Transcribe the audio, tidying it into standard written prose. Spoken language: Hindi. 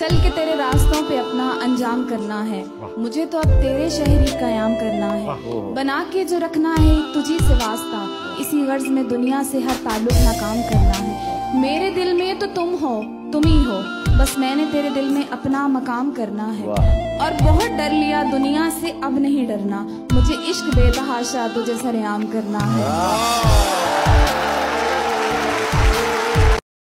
चल के तेरे रास्तों पे अपना अंजाम करना है, मुझे तो अब तेरे शहरी कयाम करना है। बना के जो रखना है तुझी से वास्ता, इसी गर्ज में दुनिया से हर ताल्लुक नाकाम करना है। मेरे दिल में तो तुम हो, तुम ही हो, बस मैंने तेरे दिल में अपना मकाम करना है। और बहुत डर लिया दुनिया से, अब नहीं डरना, मुझे इश्क बेतहाशा तुझे सरेआम करना है।